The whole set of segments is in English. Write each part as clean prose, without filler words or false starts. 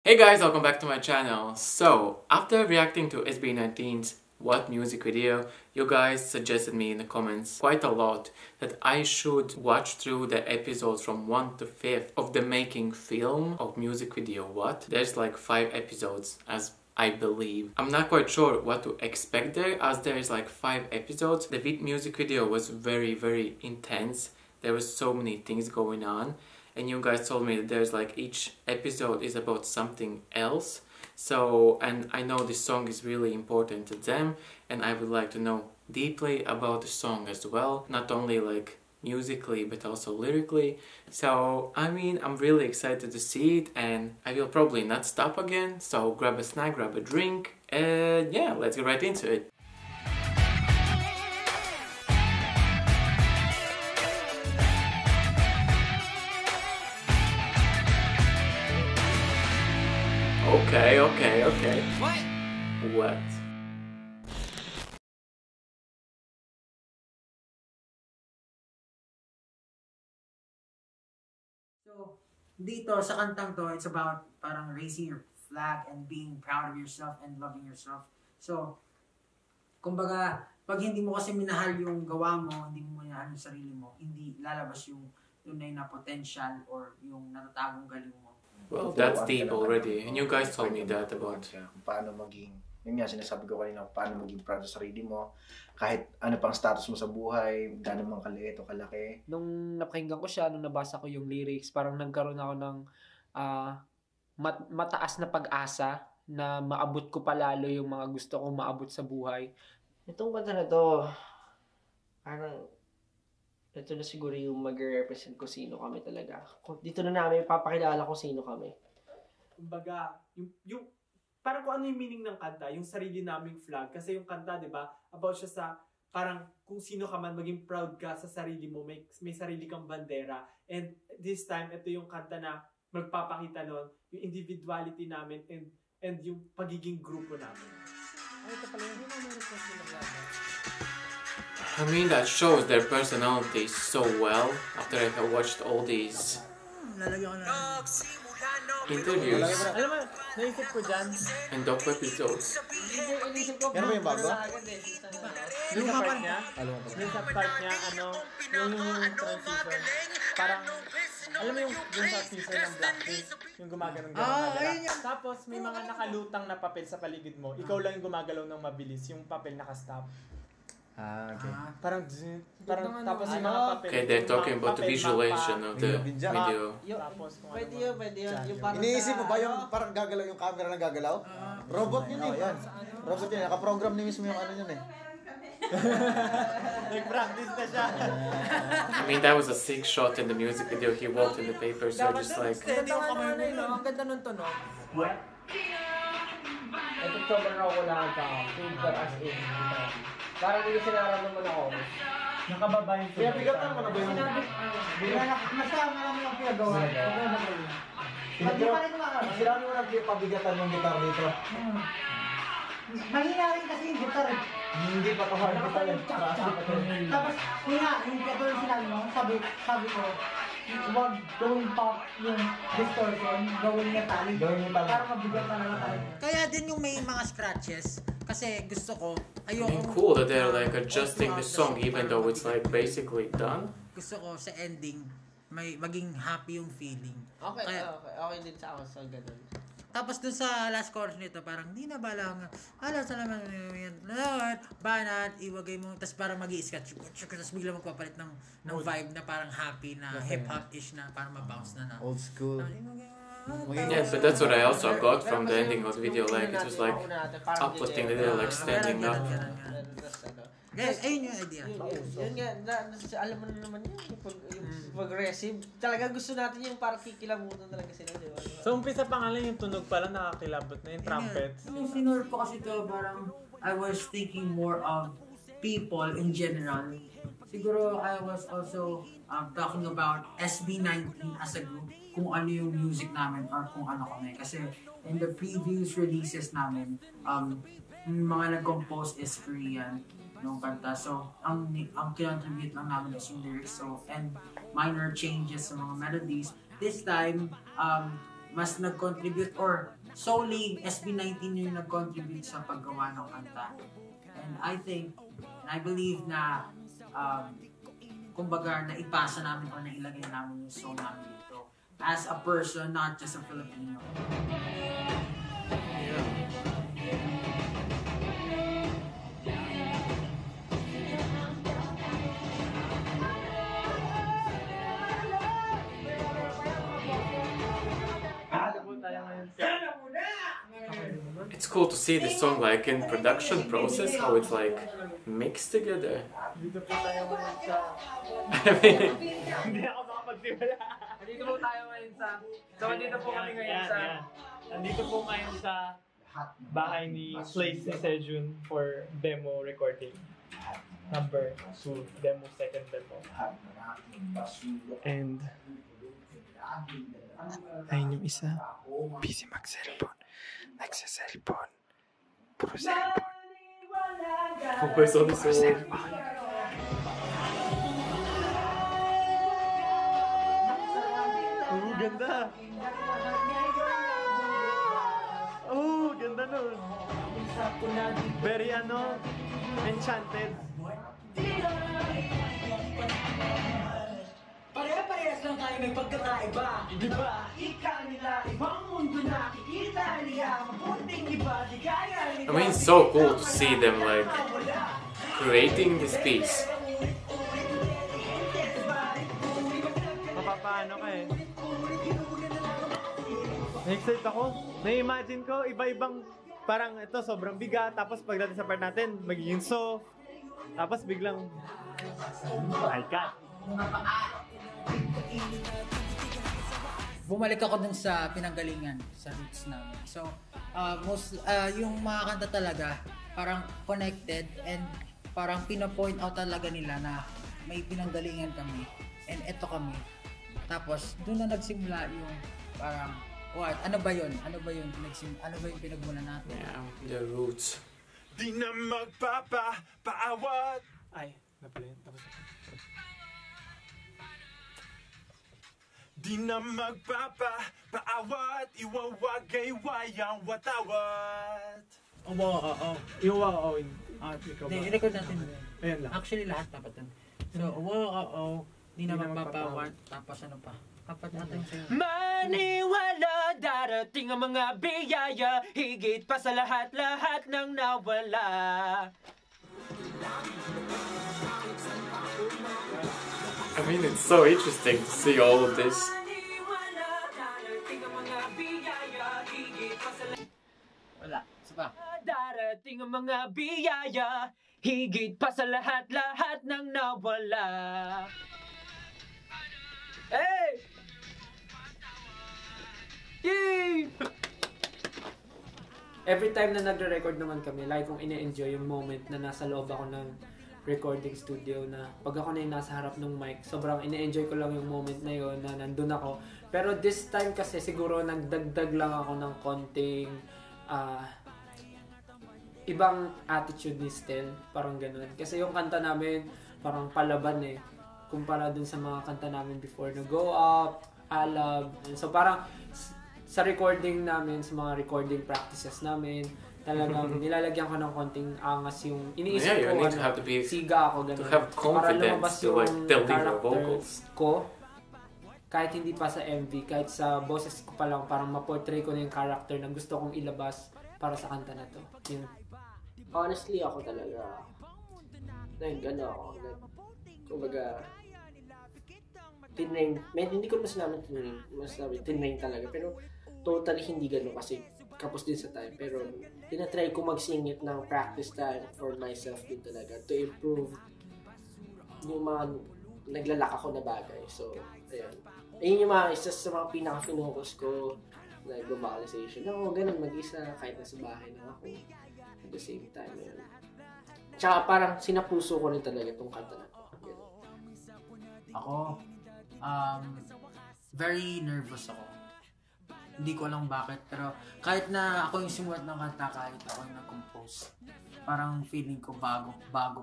Hey guys, welcome back to my channel. So after reacting to SB19's What Music video, you guys suggested me in the comments quite a lot that I should watch through the episodes from 1 to 5th of the making film of music video What. There's like 5 episodes, as I believe. I'm not quite sure what to expect there, as there is like 5 episodes. The music video was very intense. There was so many things going on. And you guys told me that there's like each episode is about something else. So, and I know this song is really important to them, and I would like to know deeply about the song as well, not only like musically but also lyrically. So I mean, I'm really excited to see it, and I will probably not stop again. So grab a snack, grab a drink, and yeah, let's get right into it. Okay. What? So, dito sa kantang to, it's about parang raising your flag and being proud of yourself and loving yourself. So, kumbaga, pag hindi mo kasi minahal yung gawa mo, hindi mo minahal yung sarili mo, hindi lalabas yung tunay na potential or yung natatagong galing mo. Well, that's deep already, and you guys told me that about paano maging, yun nga sinasabi ko kanina, paano maging proud sa sarili mo kahit ano pang status mo sa buhay, gaano mang kaliit o kalaki. Nung napakinggan ko siya, nung nabasa ko yung lyrics, parang nagkaroon ako ng mataas na pag-asa na maabot ko palalo yung mga gusto kong maabot sa buhay. Itong kanta na to, parang ito na siguro yung mag-represent ko sino kami talaga. Dito na namin papakilala kung sino kami. Kumbaga, yung parang kung ano yung meaning ng kanta, yung sarili naming flag. Kasi yung kanta, di ba, about siya sa parang kung sino ka man, maging proud ka sa sarili mo, may sarili kang bandera. And this time, ito yung kanta na magpapakita nun, yung individuality namin and yung pagiging grupo namin. Ay, ito pala yung meron sila lahat. I mean, that shows their personality so well after I have watched all these interviews and doc episodes. Alam mo yung sa teaser ng Blackpink, yung gumagalaw nila. Tapos may mga nakalutang na papel sa paligid mo. Ikaw lang yung gumagalaw ng mabilis, yung papel nakastop. Okay. Okay, they're talking about the visualization of the video. Iniisip mo ba yung parang gagalaw yung camera na gagalaw? Robot yun eh. Robot yun. Nakaprogram ni mismo yung ano yun eh. Nag-practice na siya. I mean, that was a sick shot in the music video. He walked in the paper, so just like... Ang ganda nun to, no? What? Ito sobrang wala ka. Super as in. Parang hindi sinaramdaman ako. Nakababa yung tuloy. Pigat na naman na ba yun? Nasama namin ang pinagawa. Hindi pa rin naman. Sirami mo nagpabigatan ng gitar dito. Mahina rin kasi yung gitar. Hindi pa kahal gitar. Tapos, ito yung sinabi mo. Sabi ko, huwag gawin pop yung distortion. Gawin metallic. Para mabigat na naman tayo. Kaya din yung may mga scratches. I mean, cool that they're like adjusting the song even though it's like basically done. Gusto ko sa ending may maging happy yung feeling. Okay din sa ako sa ganun. Tapos dun sa last chorus nito parang di na balang alam salamat Lord banat iwagay mo, tapos parang magi-scratch tapos bigla magpapalit ng vibe na parang happy na hip-hop-ish na parang mabounce na old school. Yes, but that's what I also got from the ending of the video, like it was like uplifting the video, like standing up. Yes, ayun yung idea. Yun nga, alam mo na naman yun, yung progressive. Talaga gusto natin yung parang kikilabutan talaga sila, di ba? So umpisa pa nga lang yung tunog pala nakakilabot na yung trumpets. Yung sinor ko kasi ito parang I was thinking more of people in general. Siguro I was also talking about SB19 as a group, kung ano yung music namin or kung ano kami. Kasi in the previous releases namin, mga nag-compose is Korean nung kanta. So, ang kinontribute lang namin is yung lyrics, so, and minor changes sa mga melodies. This time, mas nag-contribute or solely SB19 yung nag-contribute sa paggawa ng kanta. And I think, and I believe na kumbaga naipasa namin o nailagay namin yung song namin dito as a person, not just a Filipino. It's cool to see this song like in production process, how it's like mixed together. I mean, nandito po ngayon sa bahay ni Place ni Sejun for demo recording. Number 2, demo, second demo. And ayun yung isa, busy mag-cellphone. Nagsa-cellphone. Puro cellphone. Kung pwesto na cellphone. Oh, ganda! Oh, ganda nun! Very ano, enchanted. Pare-parehas lang tayo may pagkakaiba. Diba? Ika nila, ibang mundo nakikita niya. Mabuting iba, di kaya nila. I mean, it's so cool to see them like creating this piece. Mapapano ka eh. Na-excite ako. Na-imagine ko, iba-ibang parang ito sobrang bigat. Tapos pagdating sa part natin, magiging soft. Tapos biglang, my God. Bumalik ako dun sa pinanggalingan, sa roots namin. So, yung mga kanta talaga, parang connected and parang pinapoint out talaga nila na may pinanggalingan kami and eto kami. Tapos, doon na nagsimula yung parang, what, ano ba yun? Ano ba yun? Ano ba yung pinagmula natin? Yeah, the roots. Di na magpapaawat. Ay, napalin. Tapos di na magpapaawat, iwawag ay wayang watawat. Oo, oo, oo. Iwawag, oo. I-record natin. Ayan lang. Actually, lahat dapat yun. So, wow, oo, di na magpapaawat. Tapos ano pa? Kapat natin sa'yo. Maniwala, darating ang mga biyaya, higit pa sa lahat-lahat ng nawala. I mean, it's so interesting to see all of this. Wala, isa pa. Darating ang mga biyaya, higit pa sa lahat-lahat ng nawala. Hey! Yay! Every time na nagre-record naman kami, like kong ina-enjoy yung moment na nasa loob ako ng recording studio, na pag ako na yung nasa harap ng mic, sobrang ina-enjoy ko lang yung moment na yun na nandun ako. Pero this time kasi siguro nagdagdag lang ako ng konting ibang attitude ni Stel, parang ganun. Kasi yung kanta namin parang palaban eh, kumpara dun sa mga kanta namin before na Go Up, Alab. So parang sa recording namin, sa mga recording practices namin, talagang nilalagyan ko ng konting angas yung iniisip ko. Yeah, you need to have to be, siga ako, ganun. To have confidence para to like tell your vocals ko. Kahit hindi pa sa MV, kahit sa boses ko pa lang, parang ma-portray ko na yung character na gusto kong ilabas para sa kanta na to. Yun. Honestly, ako talaga, nag-ano ako, kumbaga, tinrain. Hindi ko mas naman tinrain, mas naman tinrain talaga, pero totally hindi ganun kasi kapos din sa time, pero tinatry ko magsingit ng practice time for myself din talaga to improve yung mga naglalaka ko na bagay. So, ayan. Ayun yung mga isa sa mga pinaka-focus ko na globalization. Ako, ganun, mag-isa kahit nasa bahay na ako at the same time. Ayan. Tsaka parang sinapuso ko rin talaga itong kanta na ito. Ako, very nervous ako. Hindi ko alam bakit, pero kahit na ako yung simulat ng kanta, kahit ako yung nag-compose, parang feeling ko bago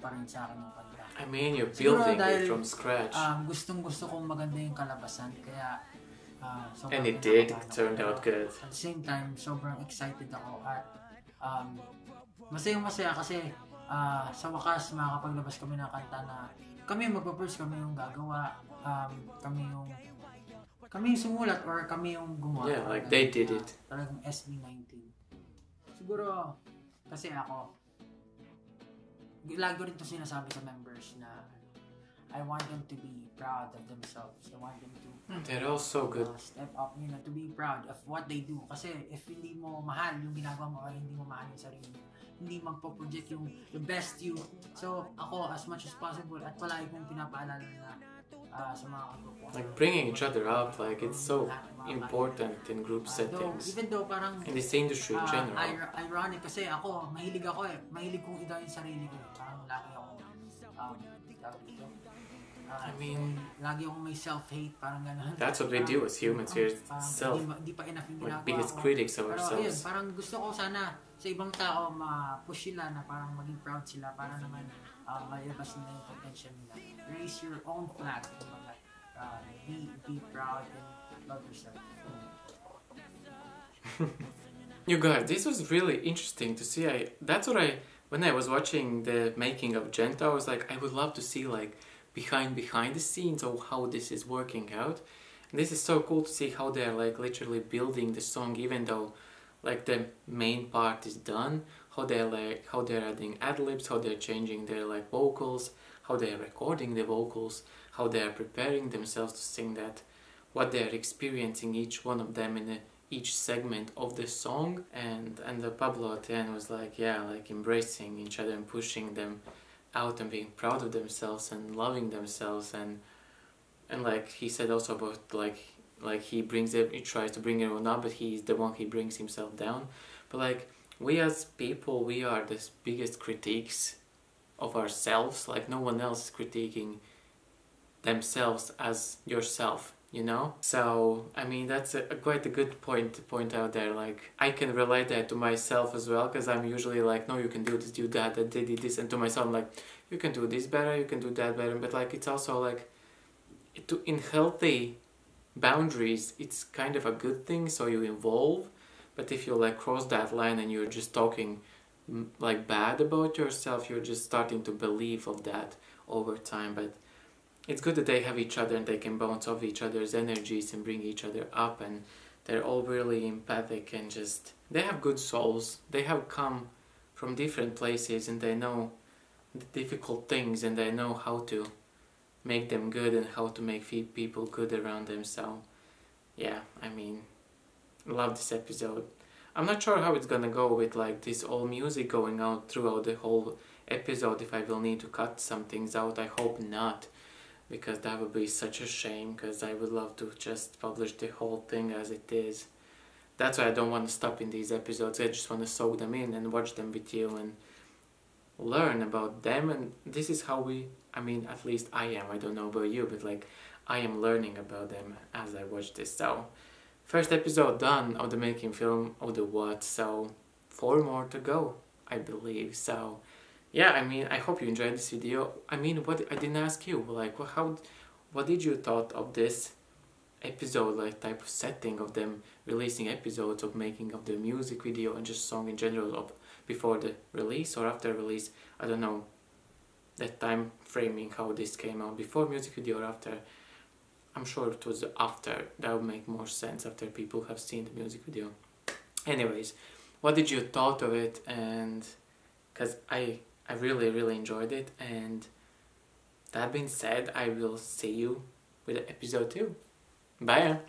pa rin sa akin yung kanta. I mean, you're building it from scratch. Gustong-gusto kong maganda yung kalabasan, kaya And it did. It turned out good. At the same time, sobrang excited ako at masayang-masaya kasi sa wakas makapaglabas kami ng kanta na kami yung magpo-produce, kami yung gagawa, kami yung sumulat or kami yung gumawa. Yeah, like they did it. Talagang SB19. Siguro kasi ako lagi rin ito sinasabi sa members na I want them to be proud of themselves. I want them to they're all so good. Step up, you know, to be proud of what they do. Kasi if hindi mo mahal yung ginagawa mo, or hindi mo mahal yung sarili mo, hindi magpo-project yung the best you. So ako, as much as possible, at palagi kong pinapaalala na sa mga grupo. Like bringing each other up, like it's so important in group settings. Even though parang in this industry in general. Ironic kasi ako, mahilig ako eh. Mahilig kong idaw yung sarili ko. Parang laki ako I mean, lagi akong may self-hate, parang gano'n. That's what we do as humans here, self. We're biggest critics of ourselves. Pero yun, parang gusto ko sana sa ibang tao ma-push sila na parang maging proud sila para naman malabas nila yung potential nila. Raise your own flag. Be proud and love yourself. You guys, this was really interesting to see. That's what when I was watching the making of Genta, I was like, I would love to see like behind the scenes of how this is working out. And this is so cool to see how they're like literally building the song, even though like the main part is done, how they're adding ad-libs, how they're changing their like vocals, how they're recording the vocals, how they're preparing themselves to sing that, what they're experiencing each one of them in each segment of the song. And Pablo at the end was like, yeah, like embracing each other and pushing them out and being proud of themselves and loving themselves, and like he said also about like he tries to bring everyone up, but he's the one, he brings himself down. But like we as people, we are the biggest critiques of ourselves. Like no one else is critiquing themselves as yourself, you know? So I mean that's quite a good point to point out there. Like I can relate that to myself as well, because I'm usually like, no, you can do this, do that, that they did this, and to myself I'm like, you can do this better, you can do that better. But like it's also like in healthy boundaries it's kind of a good thing, so you evolve. But if you like cross that line and you're just talking like bad about yourself, you're just starting to believe of that over time. But it's good that they have each other and they can bounce off each other's energies and bring each other up, and they're all really empathic and just they have good souls. They have come from different places and they know the difficult things and they know how to make them good and how to make people good around them. So yeah, I mean, love this episode. I'm not sure how it's gonna go with like this all music going out throughout the whole episode, if I will need to cut some things out. I hope not, because that would be such a shame, because I would love to just publish the whole thing as it is. That's why I don't want to stop in these episodes. I just want to soak them in and watch them with you and learn about them. And this is how I mean, at least I am. I don't know about you, but like I am learning about them as I watch this. So first episode done of the making film of the what. So 4 more to go, I believe. So yeah, I mean, I hope you enjoyed this video. I mean, what I didn't ask you, like, what did you thought of this episode, like, type of setting of them releasing episodes of making of the music video and just song in general of before the release or after release? I don't know that time framing how this came out, before music video or after. I'm sure it was after. That would make more sense after people have seen the music video. Anyways, what did you thought of it? And because I really, really enjoyed it, and that being said, I will see you with episode 2. Bye!